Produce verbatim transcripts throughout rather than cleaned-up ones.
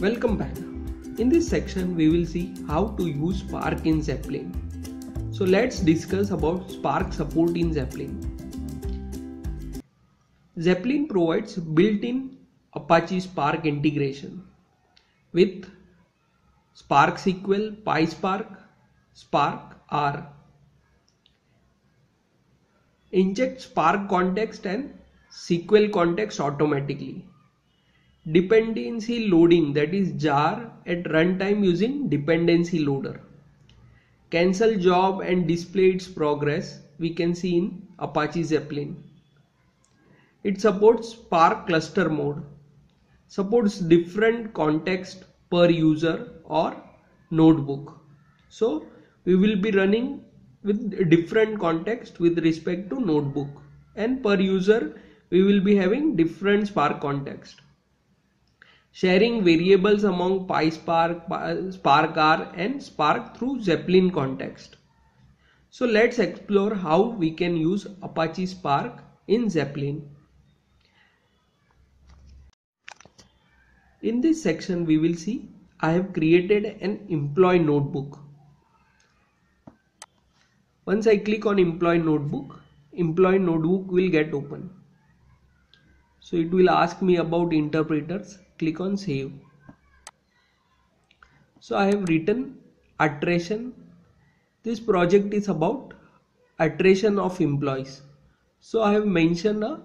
Welcome back. In this section we will see how to use Spark in Zeppelin. So let's discuss about Spark support in Zeppelin. Zeppelin provides built-in Apache Spark integration with Spark S Q L, PySpark, Spark R. Inject Spark context and S Q L context automatically. Dependency loading, that is jar at runtime using dependency loader. Cancel job and display its progress we can see in Apache Zeppelin. It supports Spark cluster mode. Supports different context per user or notebook. So we will be running with different context with respect to notebook, and per user we will be having different Spark context. Sharing variables among PySpark, Spark R and Spark through Zeppelin context. So let's explore how we can use Apache Spark in Zeppelin. In this section we will see I have created an employee notebook. Once I click on employee notebook, employee notebook will get open. So it will ask me about interpreters. Click on save. So I have written attrition. This project is about attrition of employees. So I have mentioned a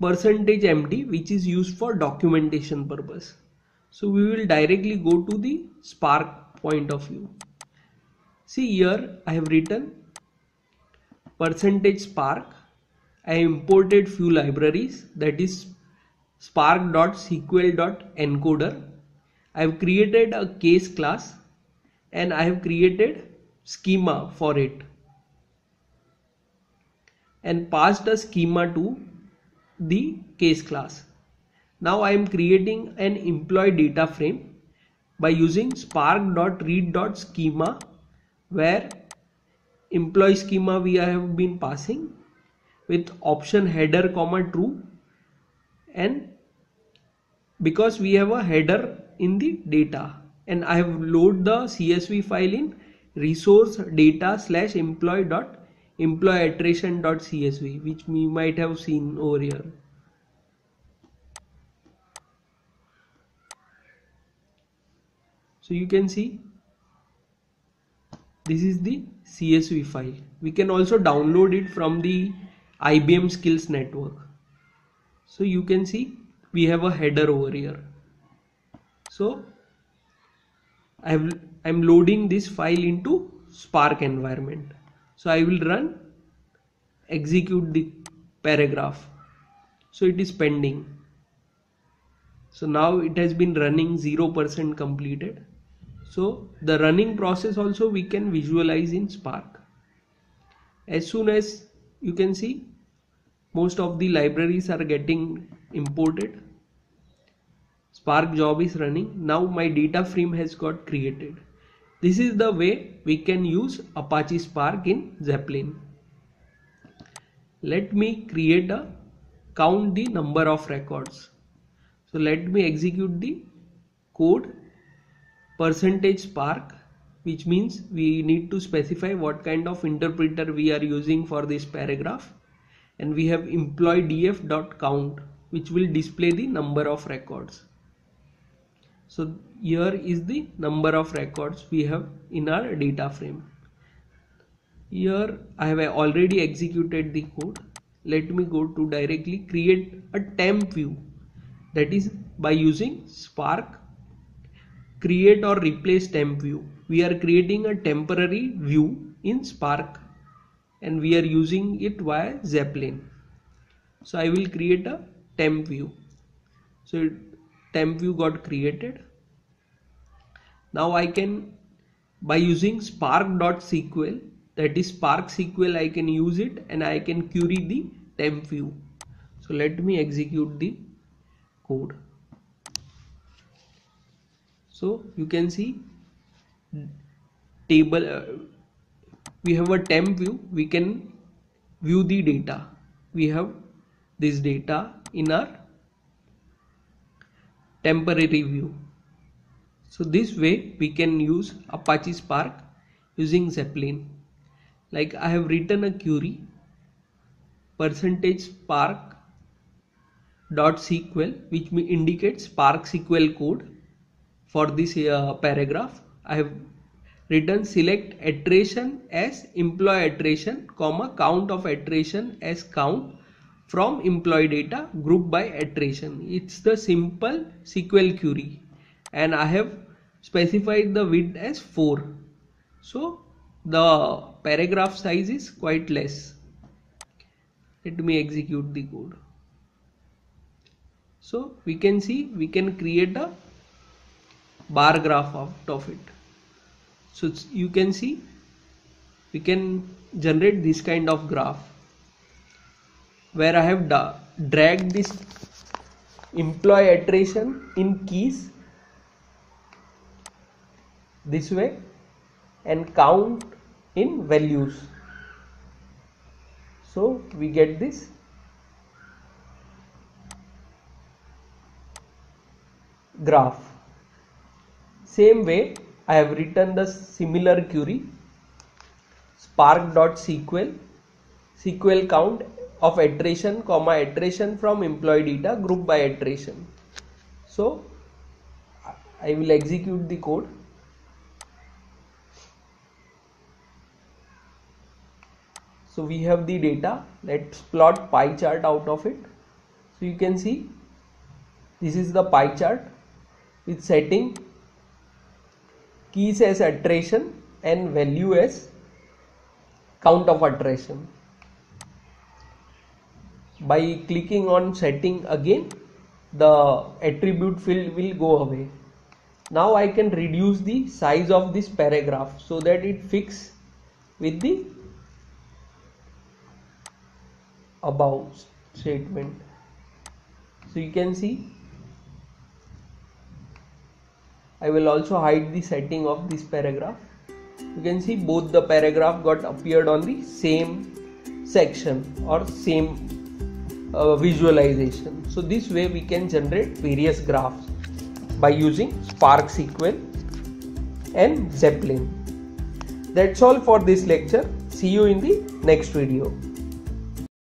percentage M D which is used for documentation purpose. So we will directly go to the Spark point of view. See, here I have written percentage Spark. I imported few libraries, that is spark dot S Q L dot encoder. I have created a case class and I have created schema for it and passed a schema to the case class. Now I am creating an employee data frame by using spark dot read dot schema, where employee schema we have been passing with option header comma true. And because we have a header in the data, and I have loaded the C S V file in resource data slash employee dot employee attrition dot C S V, which we might have seen over here. So you can see this is the C S V file. We can also download it from the I B M Skills Network. So you can see we have a header over here. So I have, I'm loading this file into Spark environment. So I will run, execute the paragraph. So it is pending. So now it has been running zero percent completed. So the running process also we can visualize in Spark. As soon as you can see, most of the libraries are getting imported. Spark job is running. Now my data frame has got created. This is the way we can use Apache Spark in Zeppelin. Let me create a count the number of records. So let me execute the code percentage Spark, which means we need to specify what kind of interpreter we are using for this paragraph. And we have employee df.count, which will display the number of records. So here is the number of records we have in our data frame. Here I have already executed the code. Let me go to directly create a temp view, that is by using Spark create or replace temp view. We are creating a temporary view in Spark, and we are using it via Zeppelin. So I will create a temp view. So temp view got created. Now I can, by using spark dot S Q L, that is Spark S Q L, I can use it and I can query the temp view. So let me execute the code. So you can see table uh, we have a temp view. We can view the data. We have this data in our temporary view. So this way we can use Apache Spark using Zeppelin. Like I have written a query percentage spark dot S Q L, which may indicate Spark S Q L code for this uh, paragraph. I have written select iteration as employee iteration comma count of iteration as count from employee data group by iteration. It's the simple S Q L query, and I have specified the width as four, so the paragraph size is quite less. Let me execute the code. So we can see we can create a bar graph out of it. So you can see we can generate this kind of graph where I have dragged this employee iteration in keys this way and count in values. So we get this graph. Same way I have written the similar query spark.sql S Q L count of iteration comma iteration from employee data group by iteration. So I will execute the code. So we have the data. Let's plot pie chart out of it. So you can see this is the pie chart with setting keys as iteration and value as count of iteration. By clicking on setting again, the attribute field will go away. Now I can reduce the size of this paragraph so that it fits with the above statement. So you can see I will also hide the setting of this paragraph. You can see both the paragraph got appeared on the same section or same Uh, visualization. So this way we can generate various graphs by using Spark S Q L and Zeppelin. That's all for this lecture. See you in the next video.